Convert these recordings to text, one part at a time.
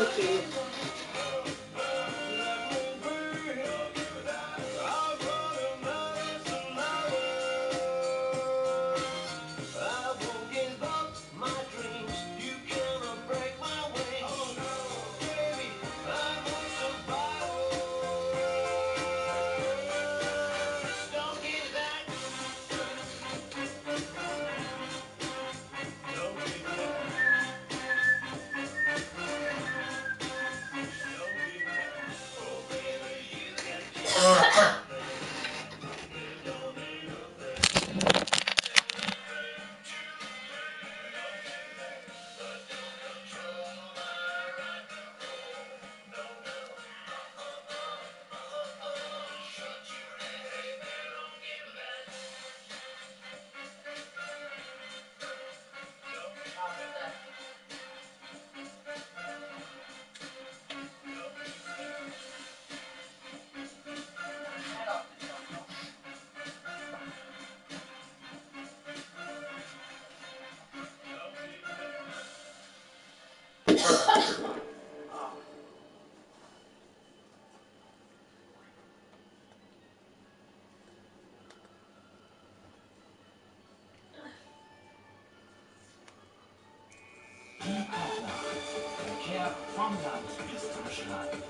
YouTube.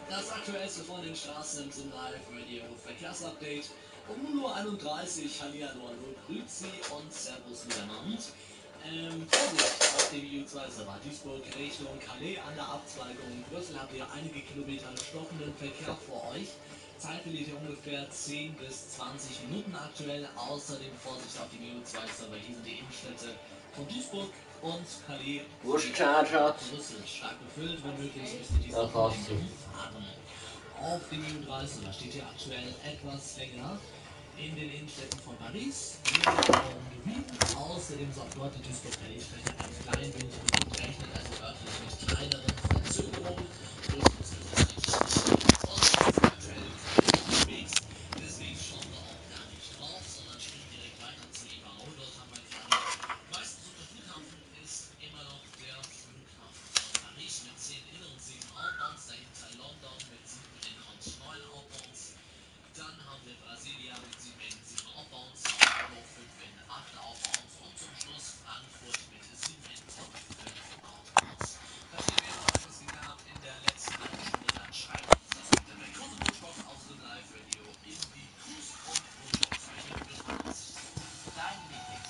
Das aktuellste von den Straßen im SimLive Radio Verkehrsupdate um 0:31 Uhr. Hallihallo und Grüezi und Servus miteinander. Vorsicht auf dem EU2-Server Duisburg Richtung Calais an der Abzweigung Brüssel habt ihr einige Kilometer stockenden Verkehr vor euch. Zeitverliert ihr ungefähr 10 bis 20 Minuten aktuell. Außerdem Vorsicht auf dem EU2-Server. Hier sind die Innenstädte von Duisburg und Calais. Brüssel stark befüllt, wenn möglich müsst ihr diese Fahrt fahren. Auf dem EU3-Server steht ihr aktuell etwas länger. In den Innenstädten von Paris, Wien, außerdem sorgt dort die Duisburg-Calais-Strecke ein klein wenig mit rechnet, also örtlich mit kleineren Verzögerungen. Und es ist aktuell unterwegs, deswegen schauen wir auch gar nicht drauf, sondern stehen direkt weiter zu IBAO. Dort haben wir gerade meistens unter Flughafen ist immer noch der Flughafen von Paris mit 10 inneren, 7 Outbounds, dahinter London mit 7 inneren und 9 Outbounds. Dann haben wir Brasilia mit 7 Outbounds, São Paulo 5 in 8 Outbounds und zum Schluss Frankfurt mit 7 in 5 Outbounds. Das haben wir noch etwas gehabt in der letzten halben Stunde, dann schreibt uns das mit der Cruise-Botschaft aus dem Live-Radio in die Cruise- und Botschaft-Zeichen mit uns. Dein Meeting.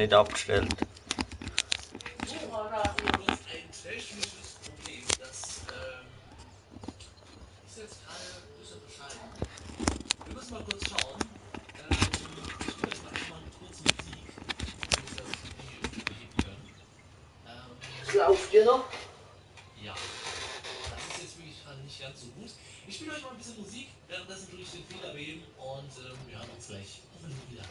Nicht abgestellt. Ein technisches Problem, das ist jetzt gerade ein bisschen bescheiden. Wir müssen mal kurz schauen. Ich spiele jetzt mal eine kurze Musik, damit wir das Video überleben können. Lauft ihr noch? Ja. Das ist jetzt wirklich gerade nicht ganz so gut. Ich spiele euch mal ein bisschen Musik, währenddessen durch den Fehler beheben und wir hören uns gleich. Hoffentlich wieder.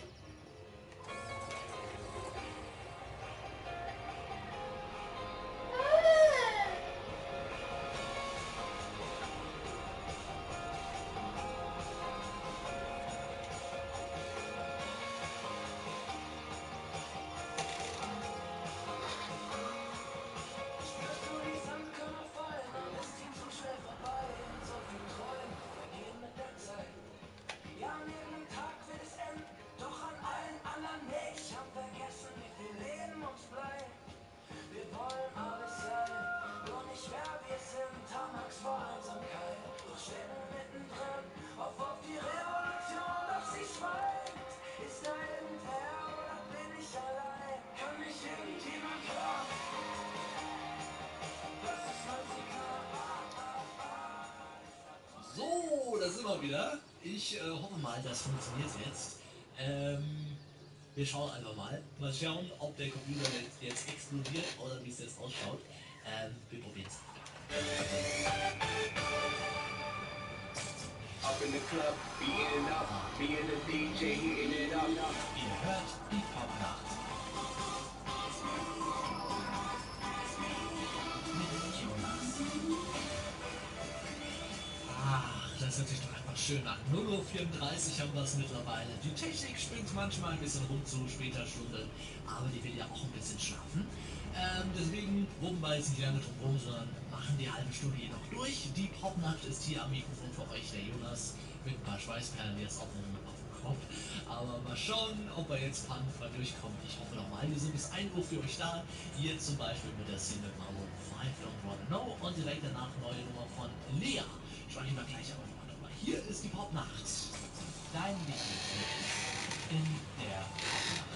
So, da sind wir wieder. Ich hoffe mal, das funktioniert jetzt. Wir schauen einfach mal. Mal schauen, ob der Computer jetzt explodiert oder wie es jetzt ausschaut. Wir probieren es. Up in the club, beating it up, being the DJ, hitting it up. Ihr hört die Popnacht. Mit Jonas. Ah. das ist natürlich einfach schön. Nach 0:34 Uhr haben wir es mittlerweile. Die Technik springt manchmal ein bisschen rum zu später Stunde, aber die will ja auch ein bisschen schlafen. Deswegen wummen wir jetzt nicht lange drum rum, sondern machen die halbe Stunde jedoch durch. Die Popnacht ist hier am Mikrofon für euch, der Jonas, mit ein paar Schweißperlen jetzt auf dem Kopf. Aber mal schauen, ob wir jetzt panfrei durchkommen. Ich hoffe nochmal, wir sind bis 1 Uhr für euch da. Hier zum Beispiel mit der Single Marvel 5 Don't Wanna Know und direkt danach neue Nummer von Lea. Sprechen wir gleich aber nochmal drüber. Hier ist die Popnacht. Dein Lied in der Popnacht.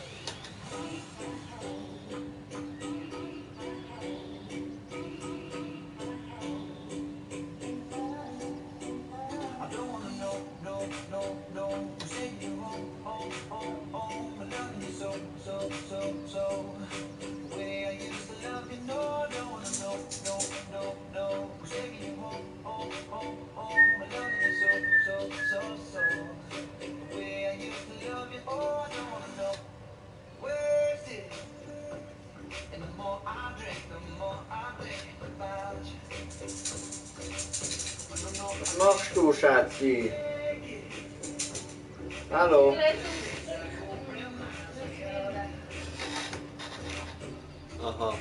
So, the way I used to love you, no, don't wanna know, no, I'm taking you home, I love you so, the way I used to love you, oh, I don't wanna know, where is it? And the more I drink, the more I think about you. Was machst du, Schatzi? Hallo? Aha.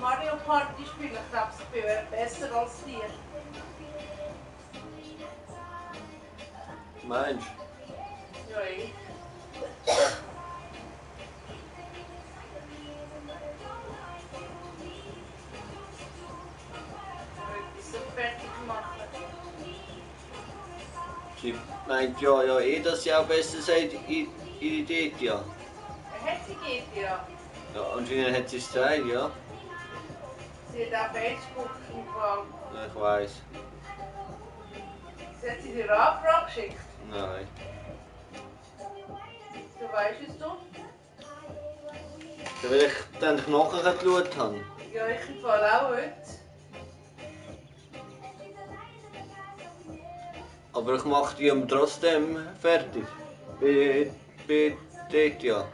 Mario Party spielen, ich glaube, sie wäre besser als dir. Meinst du? Ja, ich. 20. Meint ja, ja, jedes Jahr besser seit Idee. Hat sie geht, ja. Ja, anscheinend hat sie es gezeigt, ja. Sie hat auch Batchbooking gefangen. Ja, ich weiß. Hat sie dir eine Anfrage geschickt? Nein. Du weißt es doch? Ja, weil ich dann nachher geschaut habe. Ja, ich im Fall auch heute. Aber ich mache die trotzdem fertig. Bitte, ja.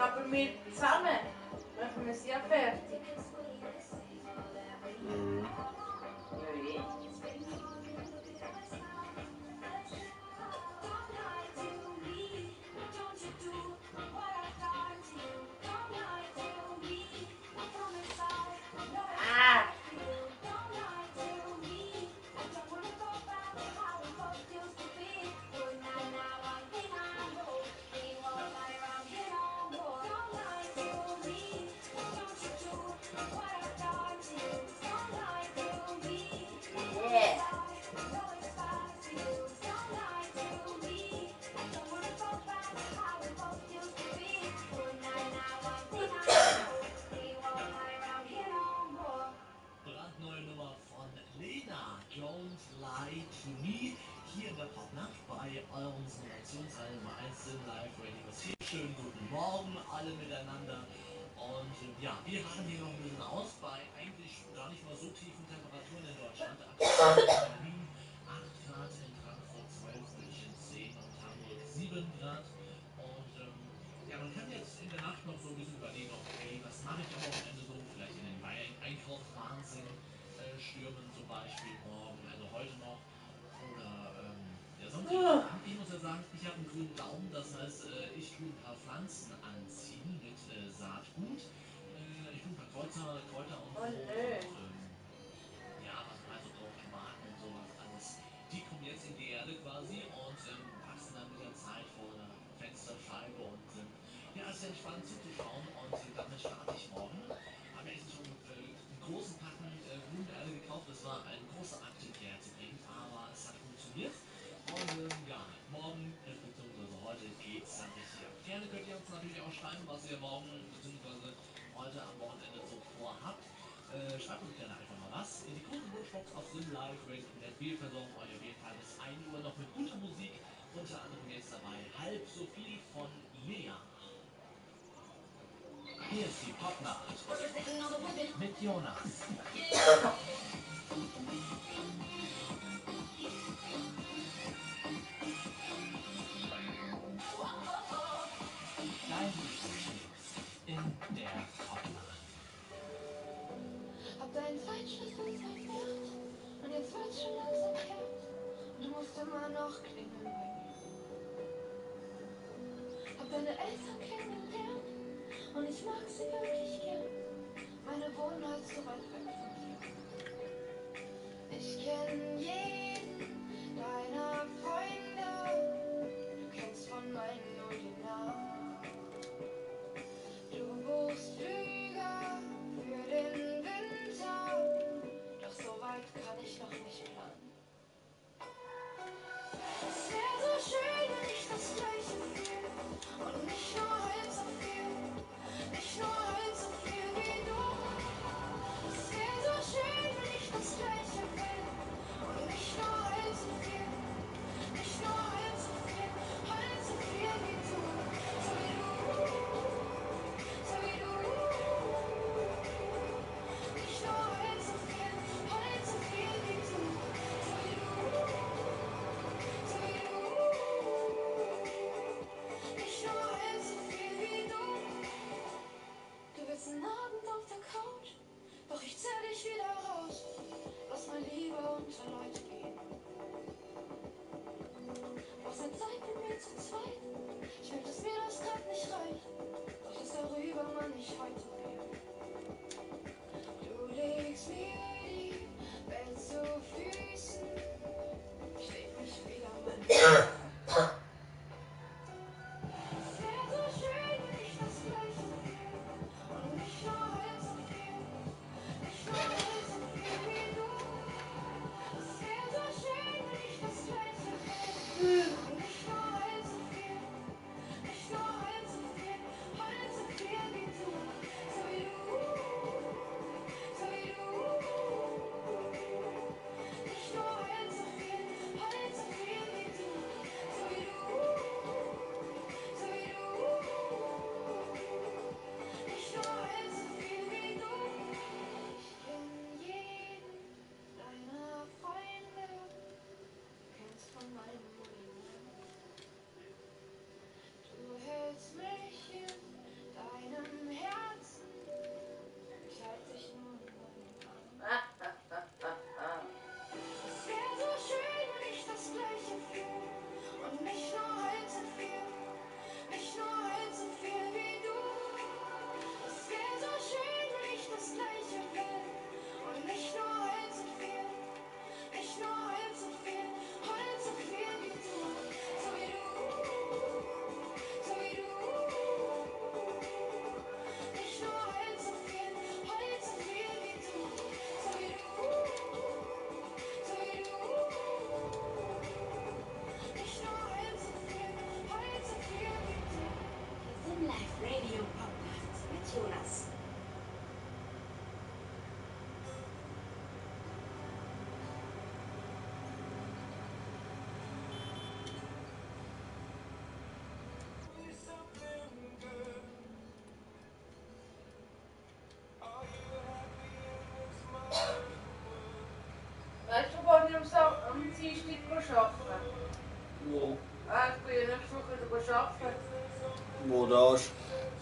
Aber wir zusammen machen wir sie ja fertig. Mhm. Ja. Ah! SimLive Radio ist hier. Schönen guten Morgen alle miteinander. Und ja, wir haben hier noch ein bisschen aus bei eigentlich gar nicht mal so tiefen Temperaturen in Deutschland. 8 Grad in Frankfurt, 12 München, 10 und Hamburg 7 Grad. Und ja, man kann jetzt in der Nacht noch so ein bisschen überlegen, okay, was mache ich am Wochenende so? Vielleicht in den Einkauf Wahnsinn stürmen zum Beispiel morgen, also heute noch. Ich muss ja sagen, ich habe einen grünen Daumen, das heißt, ich tue ein paar Pflanzen anziehen mit Saatgut. Ich tue ein paar Kräuter und so. Ja, was man also braucht, Tomaten und sowas alles. Die kommen jetzt in die Erde quasi und wachsen dann mit der Zeit vor der Fensterscheibe. Und ja, ist sehr spannend zuzuschauen und damit starte ich morgen. Habe ich schon einen großen Packen grüne Erde gekauft, das war ein großer Akt, die Erde zu bringen, aber es hat funktioniert. Und ja, morgen, beziehungsweise heute geht's dann richtig ab. Gerne könnt ihr uns natürlich auch schreiben, was ihr morgen, beziehungsweise heute am Wochenende so vorhabt. Schreibt uns gerne einfach mal was. In die große Wunschbox auf simlive.net. Wir versorgen euch auf jeden Fall bis 1 Uhr noch mit guter Musik. Unter anderem jetzt dabei halb so viel von Lea. Hier ist die Popnacht mit Jonas. Und jetzt wird es schon langsam her. Du musst immer noch klingeln bei mir. Hab deine Eltern kennengelernt und ich mag sie wirklich gern. Meine Wohnung halt so weit weg von dir. Ich kenn jeden deiner Freunde. Du kennst von meinen nur den Namen. Du buchst Flüge für den kann ich noch nicht planen. Es wäre so schön, wenn ich das Gleiche fühle und nicht nur halb so viel, nicht nur halb so viel wie du. Es wäre so Podniam se am Dienstag arbeiten. Wo? Ich bin ja nächste Woche wieder arbeiten. Wo das?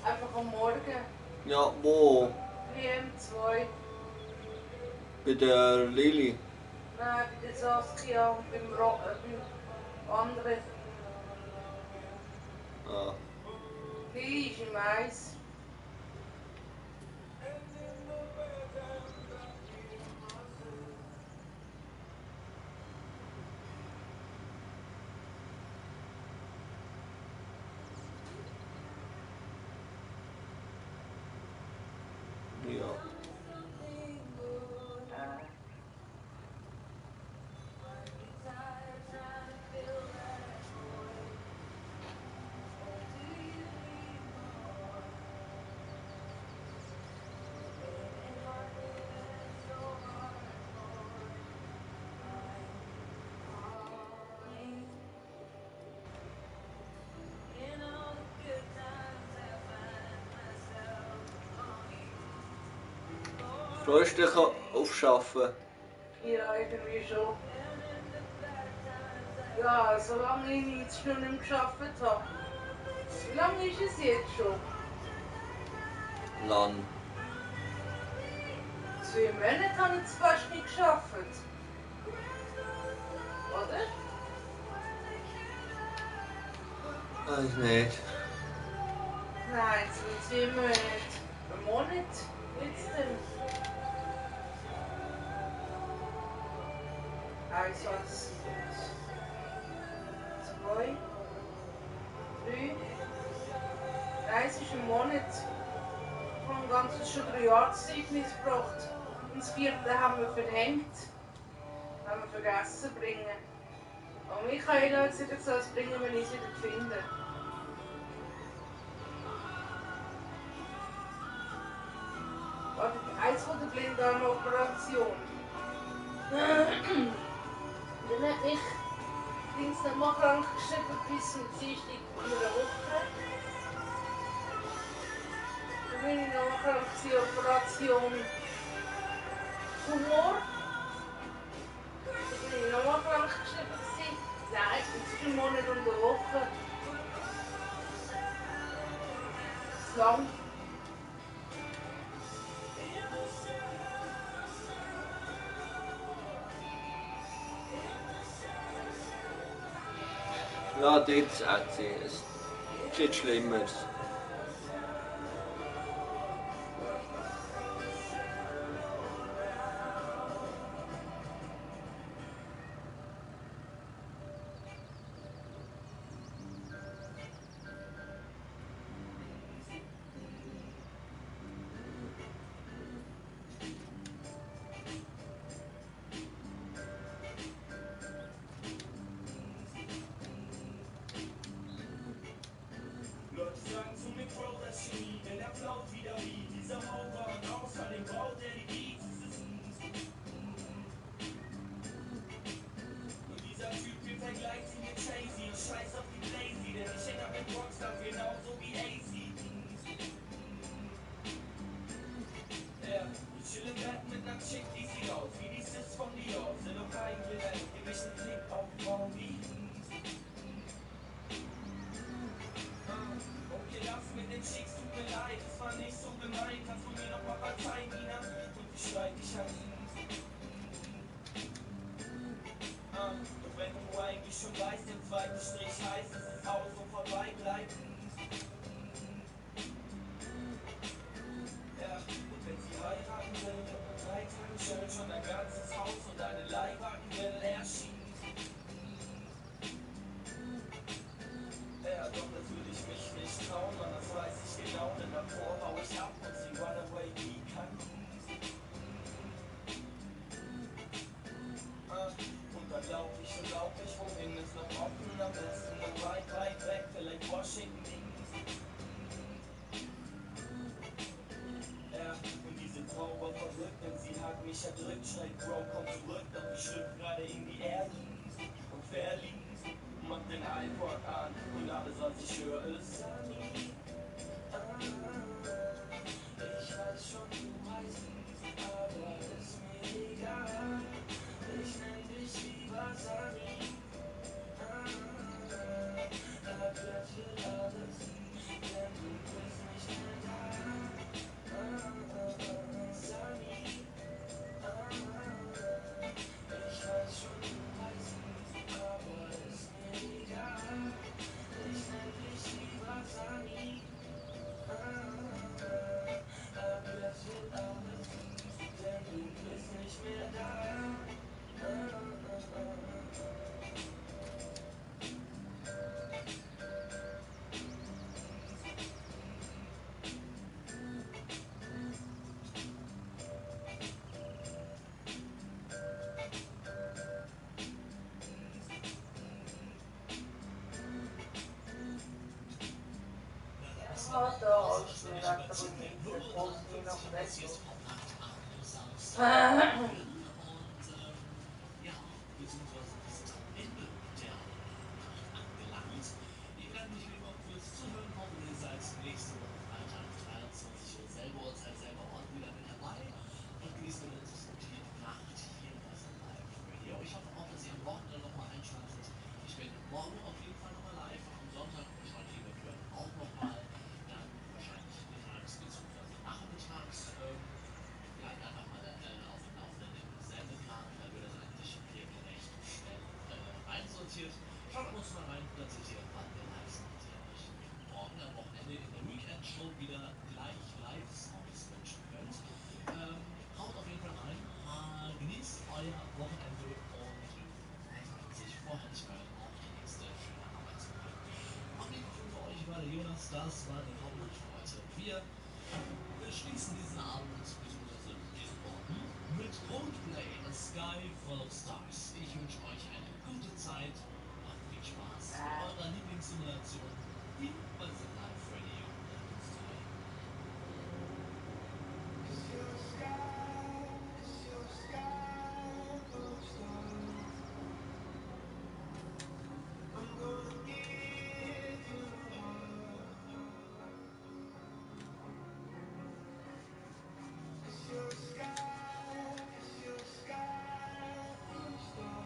Einfach am Morgen. Ja, wo? PM2. Bei der Lili? Nein, bei der Saskia und beim anderen. Ah. Lili ist im Eis. Freust du dich auf Arbeiten? Ja, irgendwie schon. Ja, solange ich nichts schon nicht gearbeitet habe. Wie lange ist es jetzt schon? Lang. 2 Monate habe ich fast nicht gearbeitet. Oder? Weiß nicht. Nein, es sind 2 Monate. Ein Monat? Jetzt denn? Eins, eins, 2, 3. Eins ist ein Monat. Ich habe ganzes schon 3 Jahreszeugnis gebracht. Und das 4. haben wir verhängt. Das haben wir vergessen zu bringen. Und Michael hat es wieder gesagt, bringen wir nicht wieder finden. Warte, eins von der Blinddarmoperation. Dann hat mich links noch mal krank geschrieben bis zum Dienstag in einer Woche. Dann bin ich noch mal krank gewesen, Operation Humor. Dann bin ich noch mal krank geschrieben. Nein, zwischen Monat und einer Woche. Zu lang. Ja, das ist auch es ist nichts Schlimmeres. Ich weiß schon, du weißt, aber ist mir egal. Ich nenn dich. father also Rattalino is the captain of vessels. Das war der Hauptgrund für heute. Wir schließen diesen Abend bzw. diesen Morgen mit Coldplay, A Sky Full of Stars. Ich wünsche euch eine gute Zeit, macht viel Spaß mit eurer Lieblingssimulation, die bei SimLive Radio. Sky, it's your sky, full of stars.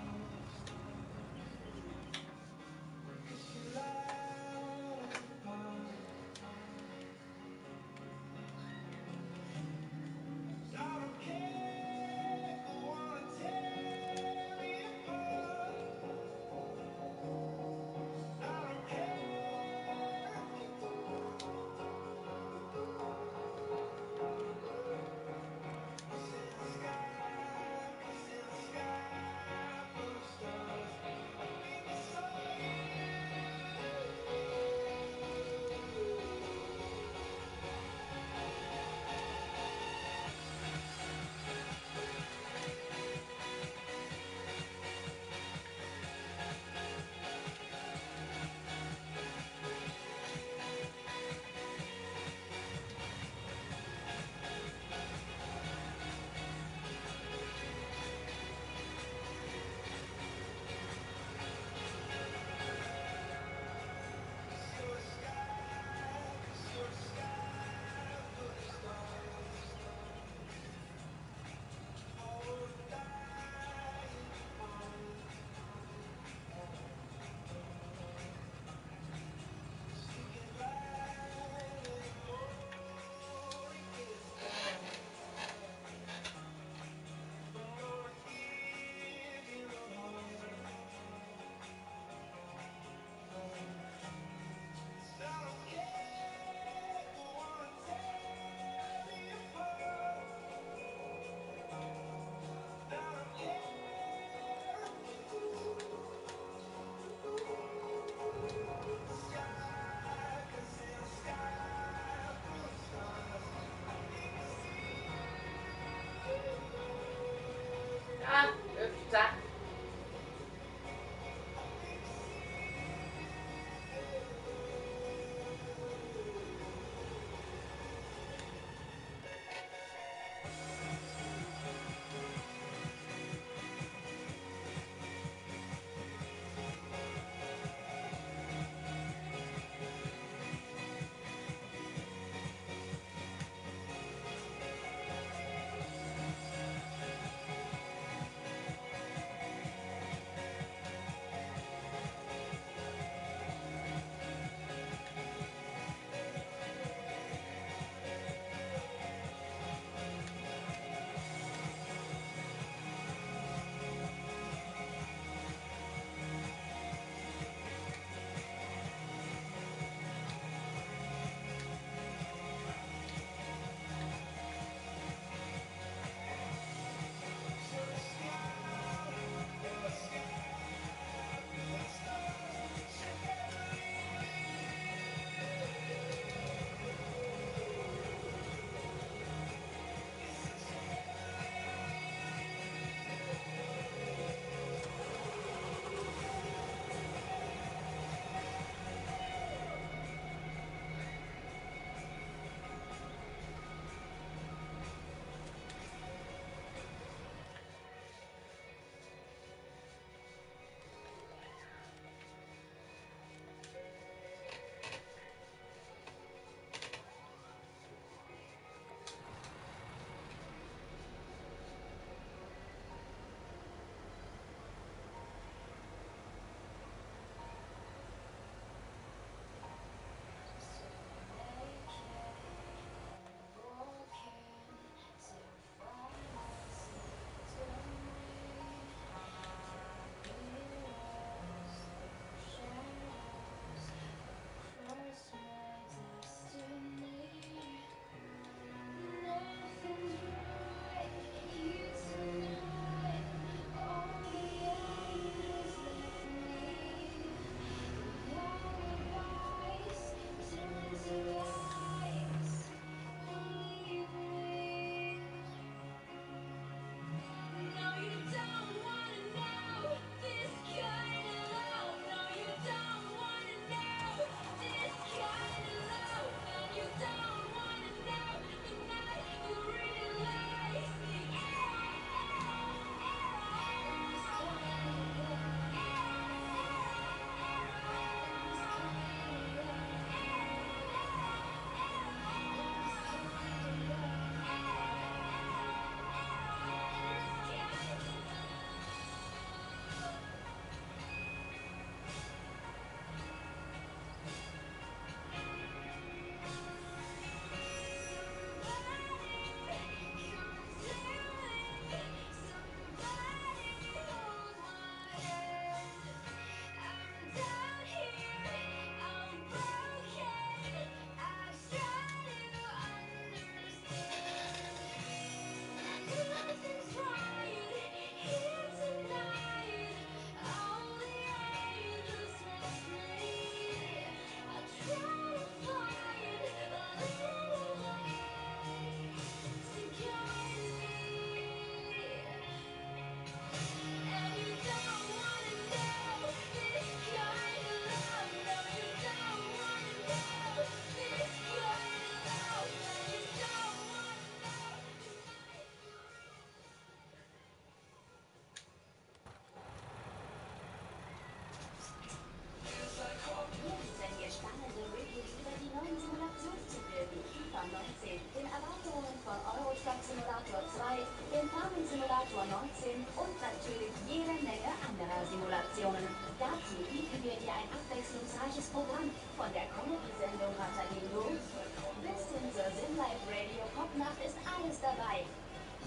von der Comedy-Sendung Rattalino bis hin zur SimLive Radio Popnacht ist alles dabei.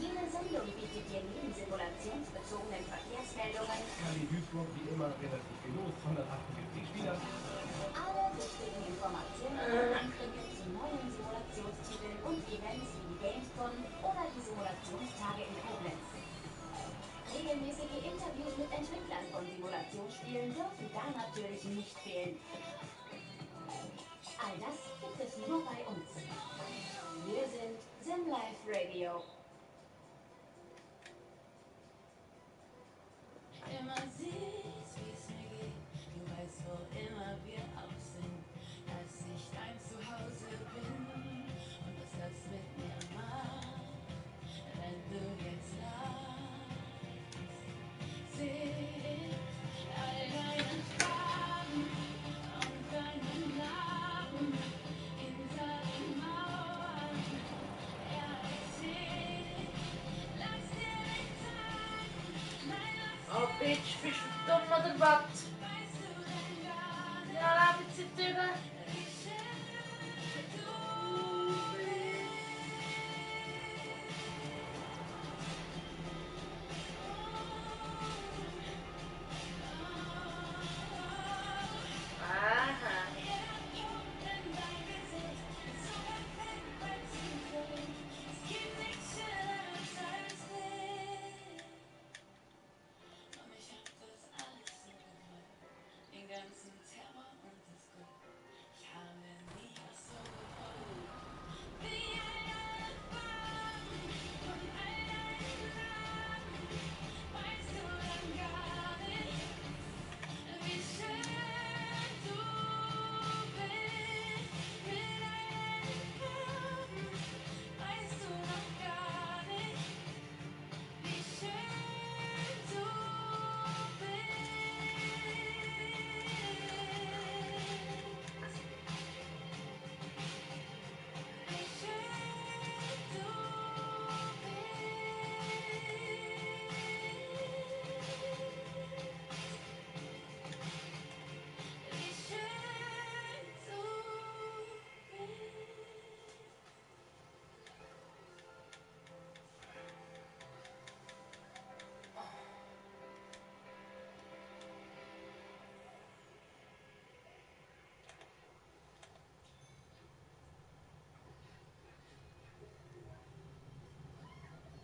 Jede Sendung bietet dir neben simulationsbezogenen Verkehrsmeldungen wie immer relativ gelost, 178 Spieler. Alle wichtigen Informationen und Ankündigungen zu neuen Simulationstiteln und Events wie die Gamescom oder die Simulationstage in Koblenz. Regelmäßige Interviews mit Entwicklern von Simulationsspielen dürfen da natürlich nicht fehlen. All das gibt es nur bei uns. Wir sind SimLive Radio. Immer siehst, wie es mir geht, du weißt, wo immer wir auch sind, als ich dein Zuhause bin und was das mit mir macht, wenn du jetzt lachst, seh ich all deine Farben und deinen Namen hinter den Mauern, ja ich seh dich, lass dir nicht sein, mein oh bitch, fisch mit dumm oder was? Ja, lass mich zu drüber.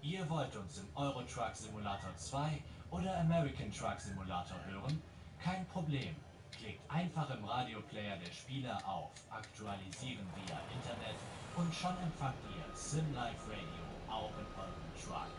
Ihr wollt uns im Euro Truck Simulator 2 oder American Truck Simulator hören? Kein Problem. Klickt einfach im Radioplayer der Spieler auf Aktualisieren via Internet und schon empfangt ihr SimLive Radio auch in eurem Truck.